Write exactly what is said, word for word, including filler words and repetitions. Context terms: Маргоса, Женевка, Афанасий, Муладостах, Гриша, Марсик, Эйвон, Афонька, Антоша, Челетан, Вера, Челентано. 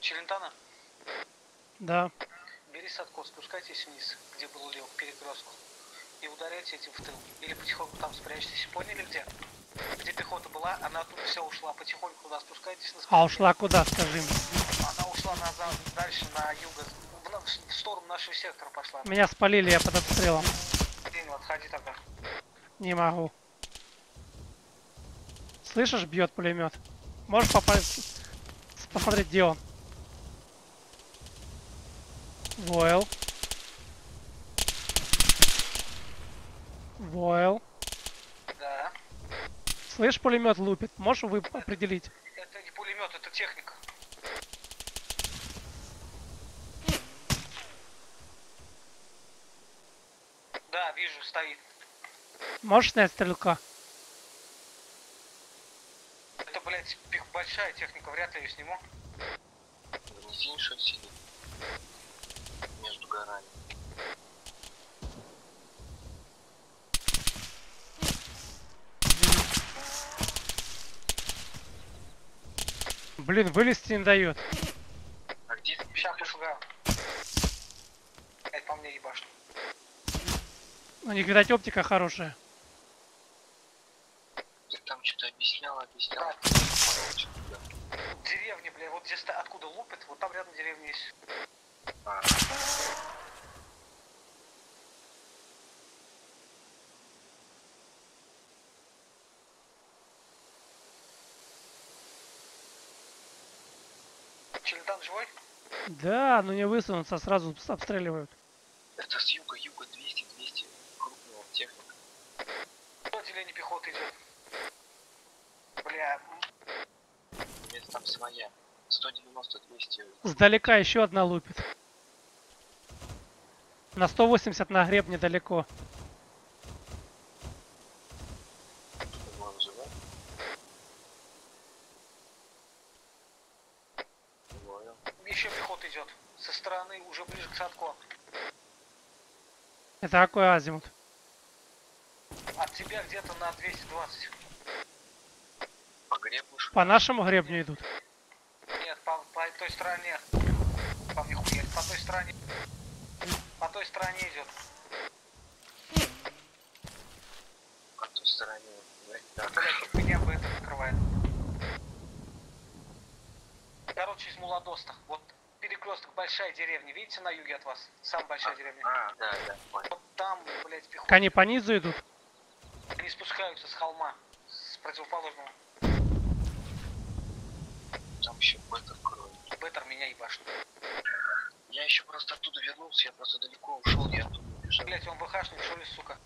Челентано? Да. Бери садко, спускайтесь вниз, где был лев, к перекрестку. И ударяйте этим в тыл. Или потихоньку там спрячьтесь. Поняли где? Где пехота была, она оттуда вся ушла. Потихоньку, да, спускайтесь на... А ушла куда, скажи мне? Она ушла назад, дальше на юго. В сторону нашего сектора пошла. Меня спалили, я под обстрелом. День, отходи тогда. Не могу. Слышишь, бьет пулемет. Можешь попасть, посмотреть, где он. Войл. Войл. Да. Слышь, пулемет лупит. Можешь вы определить? Это не пулемет, это техника. Да, вижу, стоит. Можешь снять стрелка? Это, блядь, большая техника, вряд ли я сниму. В низине что-то сидит. Между горами. Блин, вылезти не дает. А где ты? Сейчас пошугаю. Блядь, по мне ебашно. У них, видать, оптика хорошая. Ты там что-то объяснял, объяснял. Да. Деревни, бля, вот здесь откуда лупит, вот там рядом деревня есть. А. Челетан живой? Да, но не высунутся, сразу обстреливают. Это с юга, юга двести двести. Техника. Отделение пехоты идет. Бля. Нет, там своя. сто девяносто двести. Сдалека еще одна лупит. На сто восемьдесят на греб недалеко. Еще пехота идет. Со стороны уже ближе к садку. Это какой азимут? От тебя где-то на двести двадцать. По гребню? По нашему гребню идут? Нет, по, по той стороне. По мне хуя. По той стороне. По той стороне идет. По той стороне. Да, блядь, меня бы это закрывает. Короче, из Муладостах. Вот перекресток, большая деревня. Видите на юге от вас? Самая большая деревня. А, да, да. Вот там, блядь, пехота. Они по низу идут? Они спускаются с холма, с противоположного. Там еще Беттер кроет. Беттер меня ебашит. Я еще просто оттуда вернулся, я просто далеко ушел, я оттуда убежал. Блять, он ВХшник, что ли, сука?